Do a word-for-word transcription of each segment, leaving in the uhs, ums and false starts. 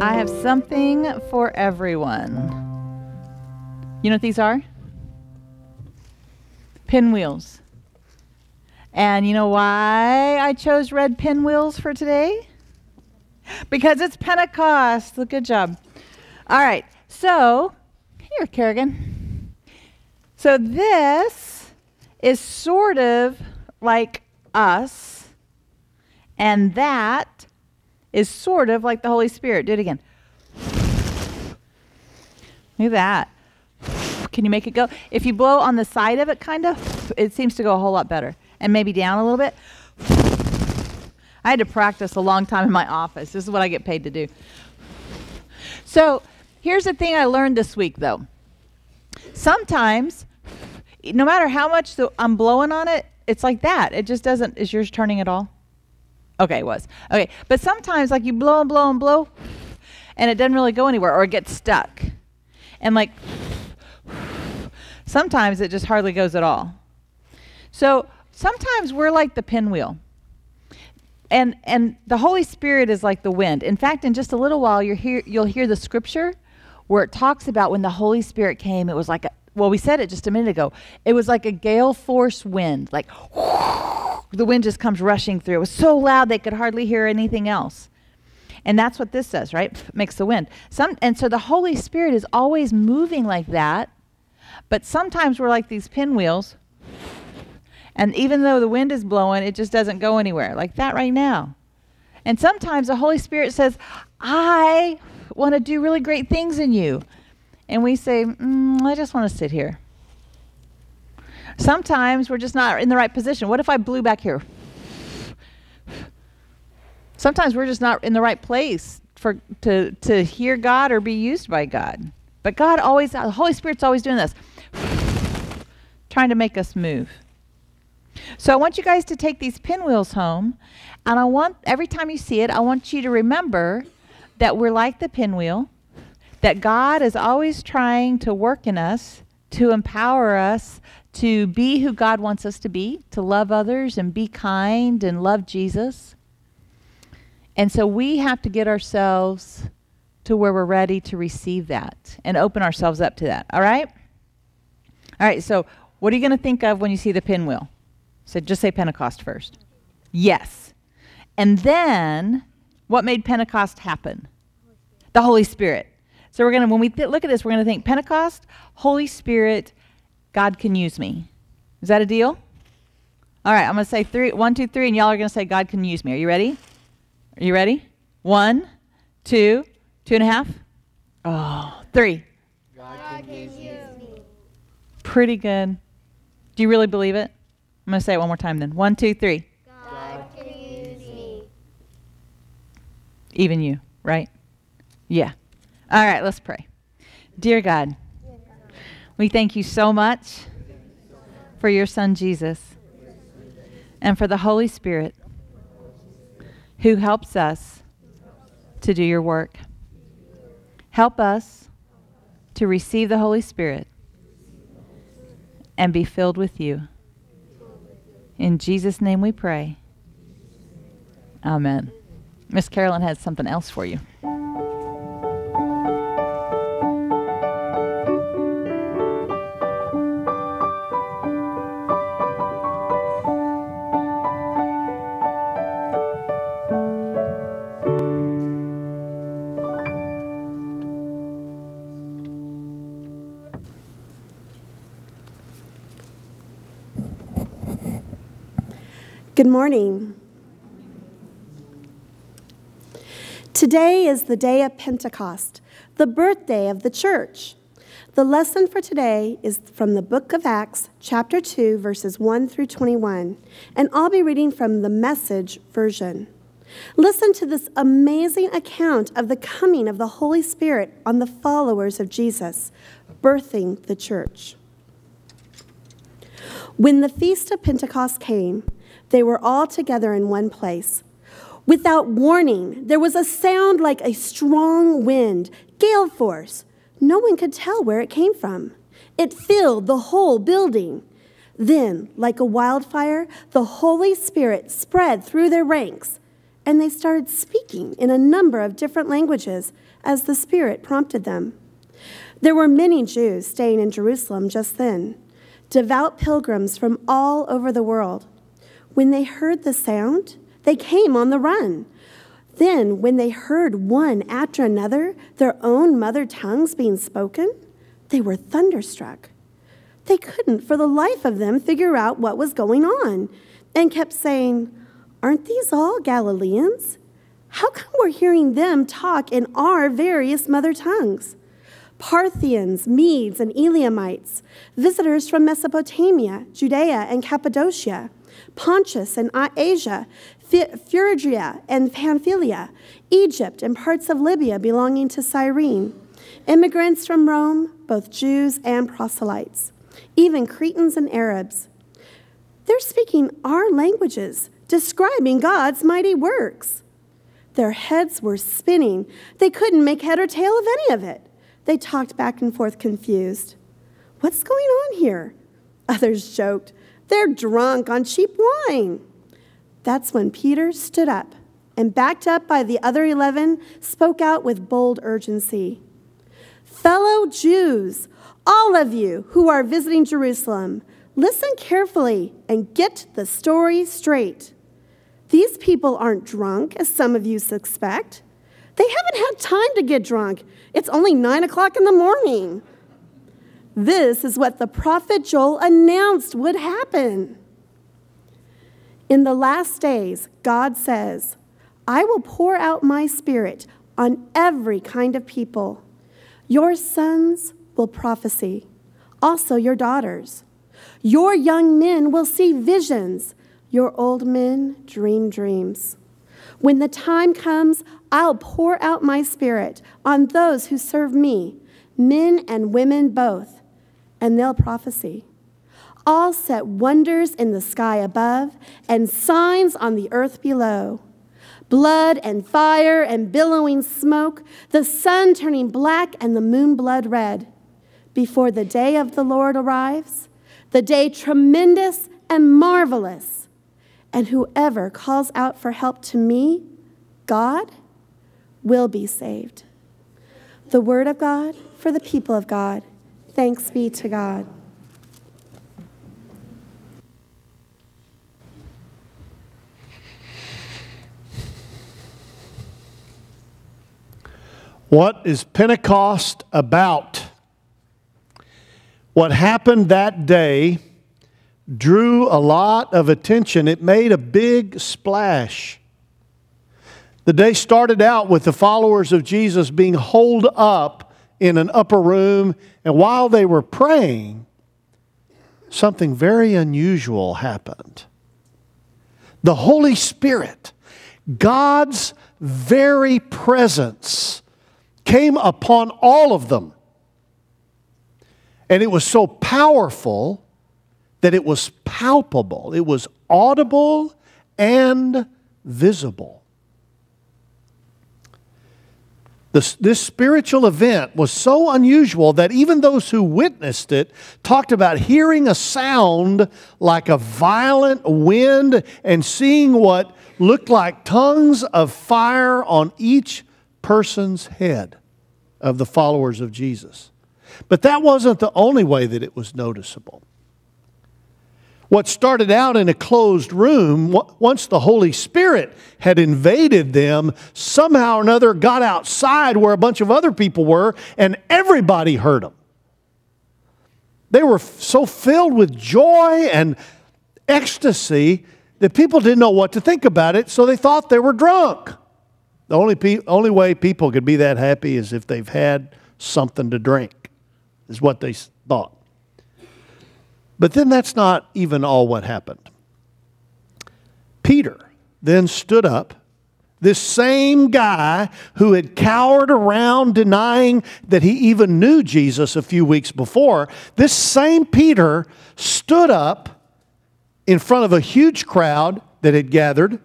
I have something for everyone. You know what these are? Pinwheels. And you know why I chose red pinwheels for today? Because it's Pentecost. Well, good job. All right. So, here, Kerrigan. So this is sort of like us, and that is sort of like the Holy Spirit. Do it again. Look at that. Can you make it go? If you blow on the side of it, kind of, it seems to go a whole lot better. And maybe down a little bit. I had to practice a long time in my office. This is what I get paid to do. So here's the thing I learned this week, though. Sometimes, no matter how much the, I'm blowing on it, it's like that. It just doesn't. Is yours turning at all? Okay, it was. Okay, but sometimes, like, you blow and blow and blow, and it doesn't really go anywhere, or it gets stuck. And, like, sometimes it just hardly goes at all. So sometimes we're like the pinwheel. And, and the Holy Spirit is like the wind. In fact, in just a little while, you're hear, you'll hear the scripture where it talks about when the Holy Spirit came, it was like, a, well, we said it just a minute ago. It was like a gale force wind, like whoosh, the wind just comes rushing through. It was so loud they could hardly hear anything else. And that's what this says, right? Pff, makes the wind. Some, and so the Holy Spirit is always moving like that, but sometimes we're like these pinwheels. And even though the wind is blowing, it just doesn't go anywhere, like that right now. And sometimes the Holy Spirit says, I want to do really great things in you. And we say, mm, I just want to sit here. Sometimes we're just not in the right position. What if I blew back here? Sometimes we're just not in the right place for, to, to hear God or be used by God. But God always, the Holy Spirit's always doing this, trying to make us move. So I want you guys to take these pinwheels home, and I want, every time you see it, I want you to remember that we're like the pinwheel, that God is always trying to work in us, to empower us, to be who God wants us to be, to love others and be kind and love Jesus. And so we have to get ourselves to where we're ready to receive that and open ourselves up to that, all right? All right, so what are you going to think of when you see the pinwheel? So just say Pentecost first. Yes. And then what made Pentecost happen? The Holy Spirit. So we're going to, when we look at this, we're going to think Pentecost, Holy Spirit, God can use me. Is that a deal? All right. I'm going to say three, one, two, three, and y'all are going to say God can use me. Are you ready? Are you ready? One, two, two and a half. Oh, three. God can use me. Pretty good. Do you really believe it? I'm going to say it one more time then. One, two, three. God can use me. Even you, right? Yeah. All right, let's pray. Dear God, we thank you so much for your son Jesus and for the Holy Spirit who helps us to do your work. Help us to receive the Holy Spirit and be filled with you. In Jesus' name we pray. Amen. Miss Carolyn has something else for you. Good morning. Today is the day of Pentecost, the birthday of the church. The lesson for today is from the book of Acts, chapter two, verses one through twenty-one, and I'll be reading from the Message version. Listen to this amazing account of the coming of the Holy Spirit on the followers of Jesus, birthing the church. When the feast of Pentecost came, they were all together in one place. Without warning, there was a sound like a strong wind, gale force. No one could tell where it came from. It filled the whole building. Then, like a wildfire, the Holy Spirit spread through their ranks. and they started speaking in a number of different languages as the Spirit prompted them. There were many Jews staying in Jerusalem just then, devout pilgrims from all over the world. When they heard the sound, they came on the run. Then, when they heard one after another their own mother tongues being spoken, they were thunderstruck. They couldn't for the life of them figure out what was going on and kept saying, "Aren't these all Galileans? How come we're hearing them talk in our various mother tongues? Parthians, Medes, and Elamites, visitors from Mesopotamia, Judea, and Cappadocia, Pontus and Asia, Phrygia and Pamphylia, Egypt and parts of Libya belonging to Cyrene, immigrants from Rome, both Jews and proselytes, even Cretans and Arabs. They're speaking our languages, describing God's mighty works." Their heads were spinning. They couldn't make head or tail of any of it. They talked back and forth confused. "What's going on here?" Others joked. "They're drunk on cheap wine." That's when Peter stood up and, backed up by the other eleven, spoke out with bold urgency. "Fellow Jews, all of you who are visiting Jerusalem, listen carefully and get the story straight. These people aren't drunk, as some of you suspect. They haven't had time to get drunk. It's only nine o'clock in the morning. This is what the prophet Joel announced would happen. In the last days, God says, I will pour out my Spirit on every kind of people. Your sons will prophesy, also your daughters. Your young men will see visions, your old men dream dreams. When the time comes, I'll pour out my Spirit on those who serve me, men and women both, and they'll prophesy. I'll set wonders in the sky above and signs on the earth below. Blood and fire and billowing smoke, the sun turning black and the moon blood red. Before the day of the Lord arrives, the day tremendous and marvelous. And whoever calls out for help to me, God, will be saved." The word of God for the people of God. Thanks be to God. What is Pentecost about? What happened that day drew a lot of attention. It made a big splash. The day started out with the followers of Jesus being holed up in an upper room, and while they were praying, something very unusual happened. The Holy Spirit, God's very presence, came upon all of them. And it was so powerful that it was palpable. It was audible and visible. This, this spiritual event was so unusual that even those who witnessed it talked about hearing a sound like a violent wind and seeing what looked like tongues of fire on each person's head of the followers of Jesus. But that wasn't the only way that it was noticeable. What started out in a closed room, once the Holy Spirit had invaded them, somehow or another got outside where a bunch of other people were, and everybody heard them. They were so filled with joy and ecstasy that people didn't know what to think about it, so they thought they were drunk. The only, pe only way people could be that happy is if they've had something to drink, is what they thought. But then that's not even all what happened. Peter then stood up, this same guy who had cowered around denying that he even knew Jesus a few weeks before. This same Peter stood up in front of a huge crowd that had gathered,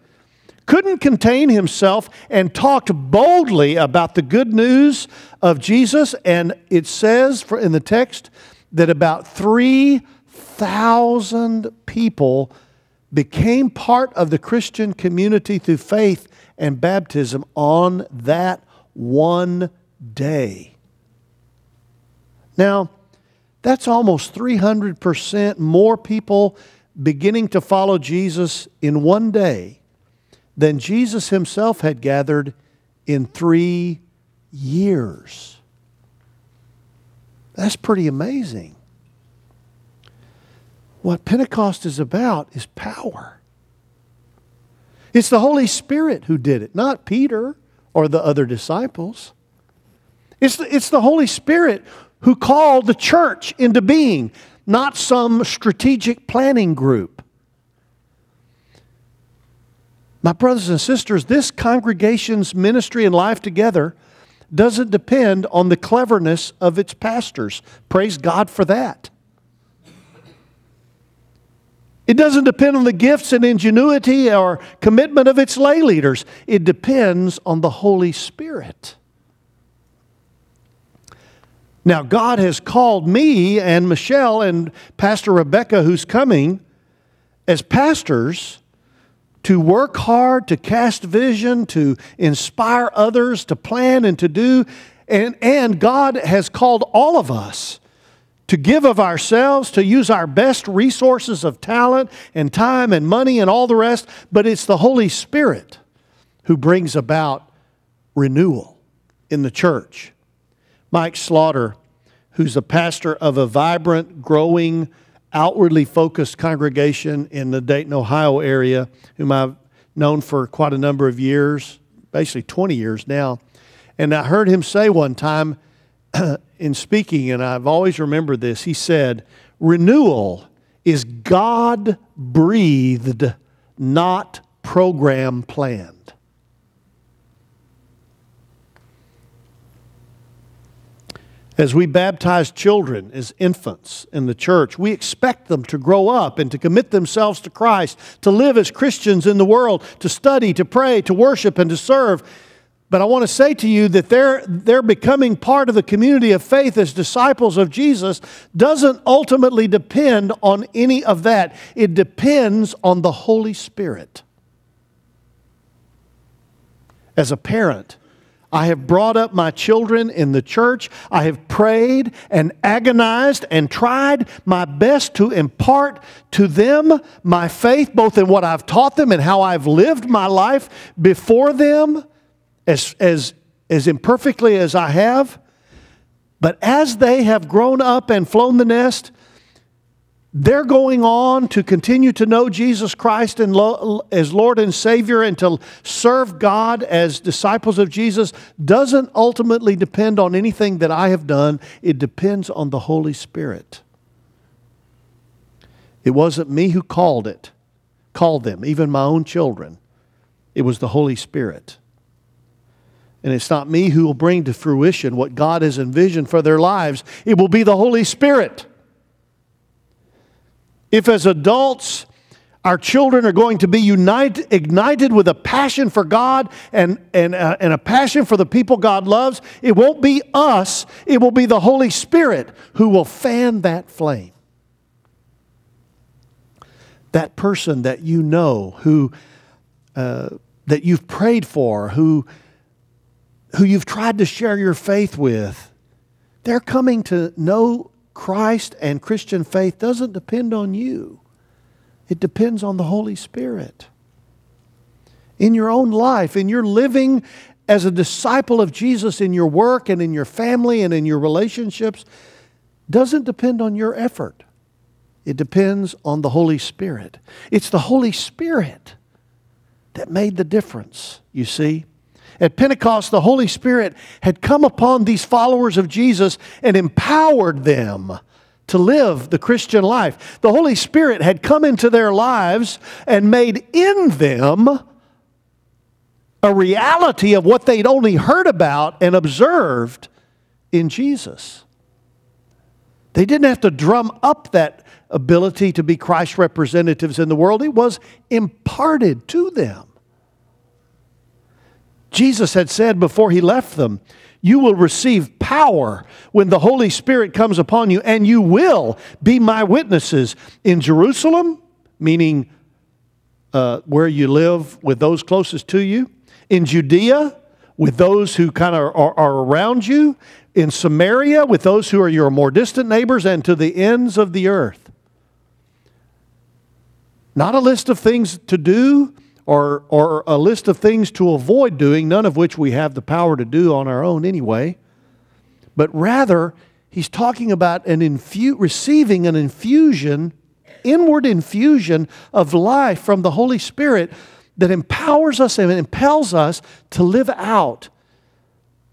couldn't contain himself, and talked boldly about the good news of Jesus. And it says in the text that about three thousand people became part of the Christian community through faith and baptism on that one day. Now, that's almost three hundred percent more people beginning to follow Jesus in one day than Jesus himself had gathered in three years. That's pretty amazing. What Pentecost is about is power. It's the Holy Spirit who did it, not Peter or the other disciples. It's the, it's the Holy Spirit who called the church into being, not some strategic planning group. My brothers and sisters, this congregation's ministry and life together doesn't depend on the cleverness of its pastors. Praise God for that. It doesn't depend on the gifts and ingenuity or commitment of its lay leaders. It depends on the Holy Spirit. Now, God has called me and Michelle and Pastor Rebecca, who's coming, as pastors to work hard, to cast vision, to inspire others, to plan and to do. And, and God has called all of us to give of ourselves, to use our best resources of talent and time and money and all the rest. But it's the Holy Spirit who brings about renewal in the church. Mike Slaughter, who's a pastor of a vibrant, growing, outwardly focused congregation in the Dayton, Ohio area, whom I've known for quite a number of years, basically twenty years now. And I heard him say one time in speaking, and I've always remembered this, he said, "Renewal is God-breathed, not program-planned." As we baptize children as infants in the church, we expect them to grow up and to commit themselves to Christ, to live as Christians in the world, to study, to pray, to worship, and to serve. But I want to say to you that their, their becoming part of the community of faith as disciples of Jesus doesn't ultimately depend on any of that. It depends on the Holy Spirit. As a parent, I have brought up my children in the church. I have prayed and agonized and tried my best to impart to them my faith, both in what I've taught them and how I've lived my life before them, as, as, as imperfectly as I have. But as they have grown up and flown the nest, they're going on to continue to know Jesus Christ and lo as Lord and Savior, and to serve God as disciples of Jesus doesn't ultimately depend on anything that I have done. It depends on the Holy Spirit. It wasn't me who called it, called them, even my own children. It was the Holy Spirit. And it's not me who will bring to fruition what God has envisioned for their lives. It will be the Holy Spirit. If as adults, our children are going to be united, ignited with a passion for God and, and, uh, and a passion for the people God loves, it won't be us, it will be the Holy Spirit who will fan that flame. That person that you know, who, uh, that you've prayed for, who, who you've tried to share your faith with, they're coming to know Christ, and Christian faith doesn't depend on you. It depends on the Holy Spirit. In your own life, in your living as a disciple of Jesus, in your work and in your family and in your relationships, doesn't depend on your effort. It depends on the Holy Spirit. It's the Holy Spirit that made the difference, you see. At Pentecost, the Holy Spirit had come upon these followers of Jesus and empowered them to live the Christian life. The Holy Spirit had come into their lives and made in them a reality of what they'd only heard about and observed in Jesus. They didn't have to drum up that ability to be Christ's representatives in the world. It was imparted to them. Jesus had said before he left them, "You will receive power when the Holy Spirit comes upon you, and you will be my witnesses in Jerusalem," meaning uh, where you live with those closest to you, in Judea with those who kind of are, are around you, in Samaria with those who are your more distant neighbors, and to the ends of the earth. Not a list of things to do or, or a list of things to avoid doing, none of which we have the power to do on our own anyway, but rather he's talking about an infu- receiving an infusion, inward infusion of life from the Holy Spirit that empowers us and impels us to live out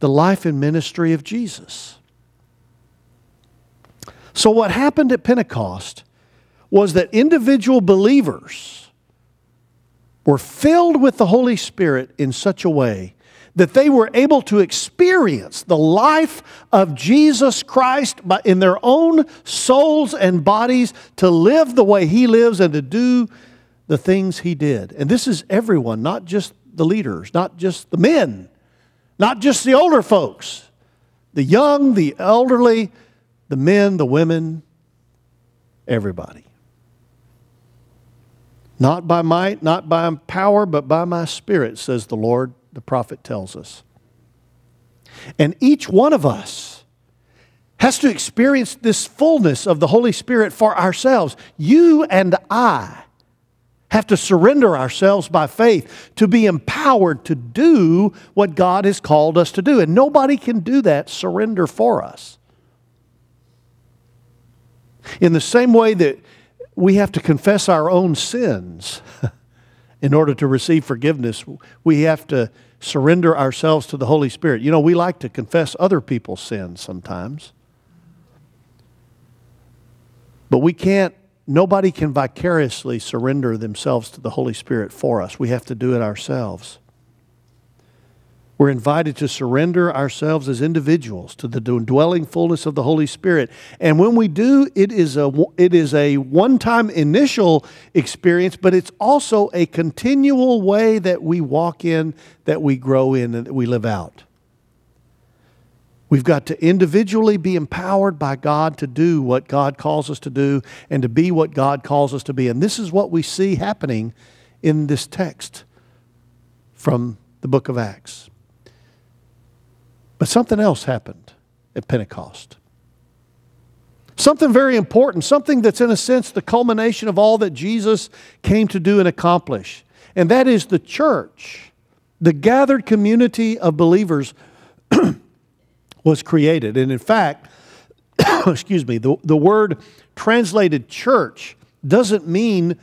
the life and ministry of Jesus. So what happened at Pentecost was that individual believers were filled with the Holy Spirit in such a way that they were able to experience the life of Jesus Christ in their own souls and bodies, to live the way He lives and to do the things He did. And this is everyone, not just the leaders, not just the men, not just the older folks, the young, the elderly, the men, the women, everybody. Not by might, not by power, but by my Spirit, says the Lord, the prophet tells us. And each one of us has to experience this fullness of the Holy Spirit for ourselves. You and I have to surrender ourselves by faith to be empowered to do what God has called us to do. And nobody can do that surrender for us. In the same way that we have to confess our own sins in order to receive forgiveness, we have to surrender ourselves to the Holy Spirit. You know, we like to confess other people's sins sometimes, but we can't, nobody can vicariously surrender themselves to the Holy Spirit for us. We have to do it ourselves. We're invited to surrender ourselves as individuals to the dwelling fullness of the Holy Spirit. And when we do, it is a, it is a one-time initial experience, but it's also a continual way that we walk in, that we grow in, and that we live out. We've got to individually be empowered by God to do what God calls us to do and to be what God calls us to be. And this is what we see happening in this text from the book of Acts. But something else happened at Pentecost. Something very important, something that's in a sense the culmination of all that Jesus came to do and accomplish. And that is the church, the gathered community of believers was created. And in fact, excuse me, the, the word translated church doesn't mean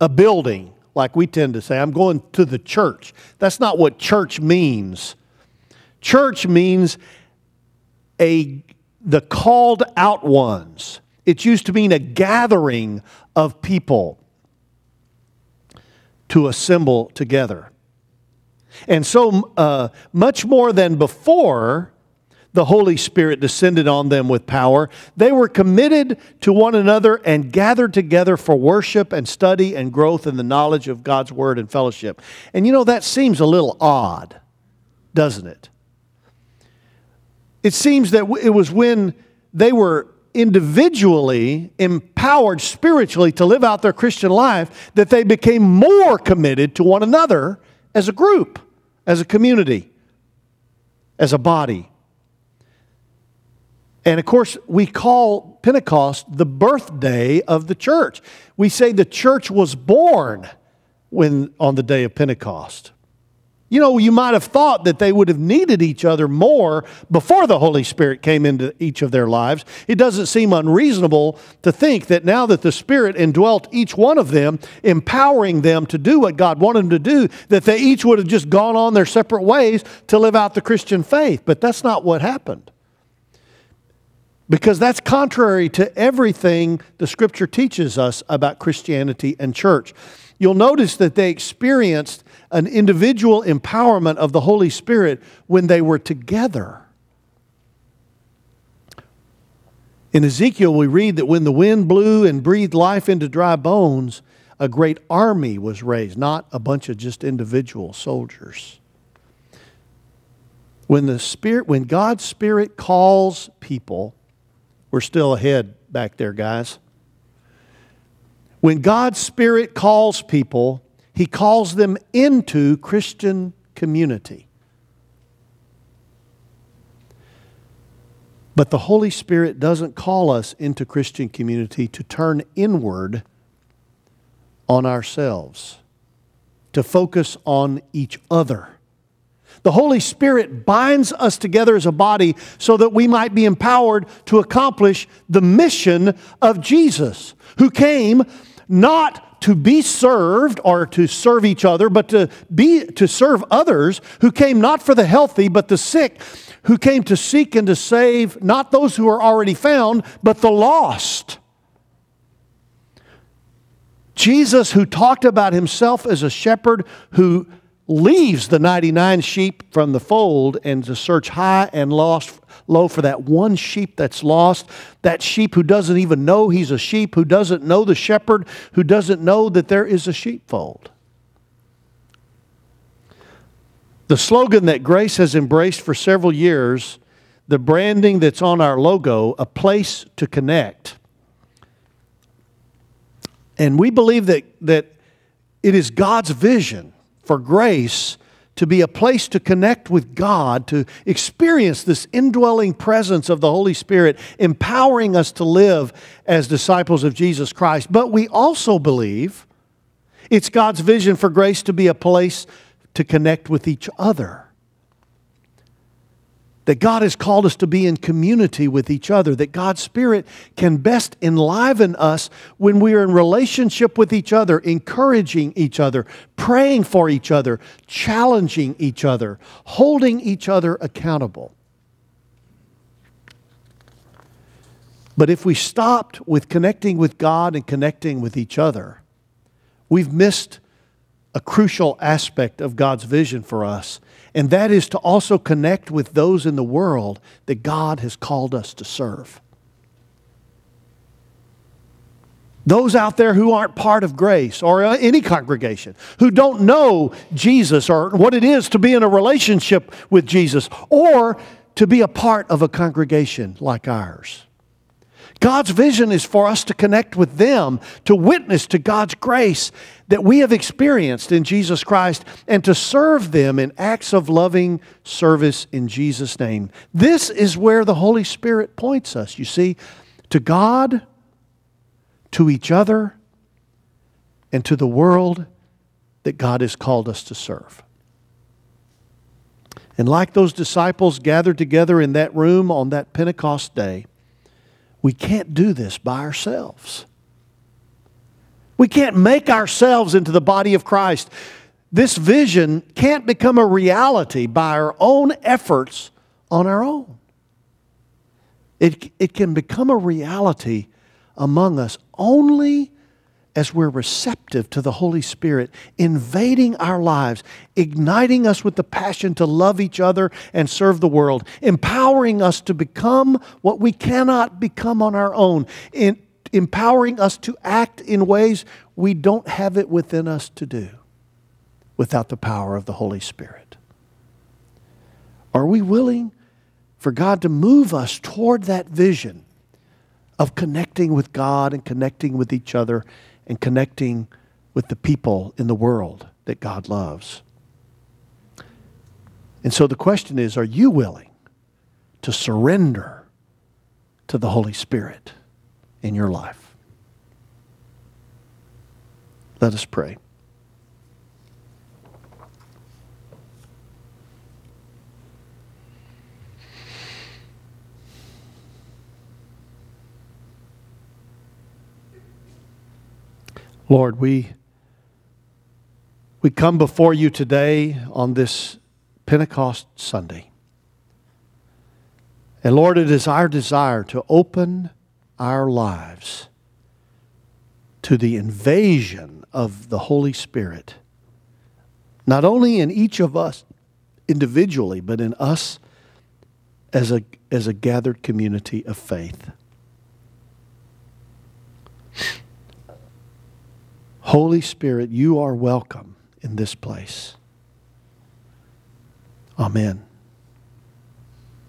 a building like we tend to say. I'm going to the church. That's not what church means. Church means a, the called out ones. It's used to mean a gathering of people to assemble together. And so uh, much more than before the Holy Spirit descended on them with power, they were committed to one another and gathered together for worship and study and growth in the knowledge of God's Word and fellowship. And you know, that seems a little odd, doesn't it? It seems that it was when they were individually empowered spiritually to live out their Christian life that they became more committed to one another as a group, as a community, as a body. And of course, we call Pentecost the birthday of the church. We say the church was born when on the day of Pentecost. You know, you might have thought that they would have needed each other more before the Holy Spirit came into each of their lives. It doesn't seem unreasonable to think that now that the Spirit indwelt each one of them, empowering them to do what God wanted them to do, that they each would have just gone on their separate ways to live out the Christian faith. But that's not what happened, because that's contrary to everything the Scripture teaches us about Christianity and church. You'll notice that they experienced an individual empowerment of the Holy Spirit when they were together. In Ezekiel, we read that when the wind blew and breathed life into dry bones, a great army was raised, not a bunch of just individual soldiers. When the Spirit, when God's Spirit calls people, we're still ahead back there, guys. When God's Spirit calls people, He calls them into Christian community. But the Holy Spirit doesn't call us into Christian community to turn inward on ourselves, to focus on each other. The Holy Spirit binds us together as a body so that we might be empowered to accomplish the mission of Jesus, who came not to be served or to serve each other, but to be to serve others, who came not for the healthy, but the sick, who came to seek and to save not those who are already found, but the lost. Jesus, who talked about himself as a shepherd who leaves the ninety-nine sheep from the fold and to search high and lost, low for that one sheep that's lost, that sheep who doesn't even know he's a sheep, who doesn't know the shepherd, who doesn't know that there is a sheepfold. The slogan that Grace has embraced for several years, the branding that's on our logo, a place to connect. And we believe that, that it is God's vision for Grace to be a place to connect with God, to experience this indwelling presence of the Holy Spirit, empowering us to live as disciples of Jesus Christ. But we also believe it's God's vision for Grace to be a place to connect with each other. That God has called us to be in community with each other. That God's Spirit can best enliven us when we are in relationship with each other, encouraging each other, praying for each other, challenging each other, holding each other accountable. But if we stopped with connecting with God and connecting with each other, we've missed a crucial aspect of God's vision for us, and that is to also connect with those in the world that God has called us to serve. Those out there who aren't part of Grace or any congregation, who don't know Jesus or what it is to be in a relationship with Jesus or to be a part of a congregation like ours. God's vision is for us to connect with them, to witness to God's grace that we have experienced in Jesus Christ, and to serve them in acts of loving service in Jesus' name. This is where the Holy Spirit points us, you see, to God, to each other, and to the world that God has called us to serve. And like those disciples gathered together in that room on that Pentecost day, we can't do this by ourselves. We can't make ourselves into the body of Christ. This vision can't become a reality by our own efforts on our own. It, it can become a reality among us only as we're receptive to the Holy Spirit, invading our lives, igniting us with the passion to love each other and serve the world, empowering us to become what we cannot become on our own, in empowering us to act in ways we don't have it within us to do without the power of the Holy Spirit. Are we willing for God to move us toward that vision of connecting with God and connecting with each other and connecting with the people in the world that God loves? And so the question is, are you willing to surrender to the Holy Spirit in your life? Let us pray. Lord, we, we come before you today on this Pentecost Sunday. And Lord, it is our desire to open our lives to the invasion of the Holy Spirit, not only in each of us individually, but in us as a, as a gathered community of faith. Holy Spirit, you are welcome in this place. Amen.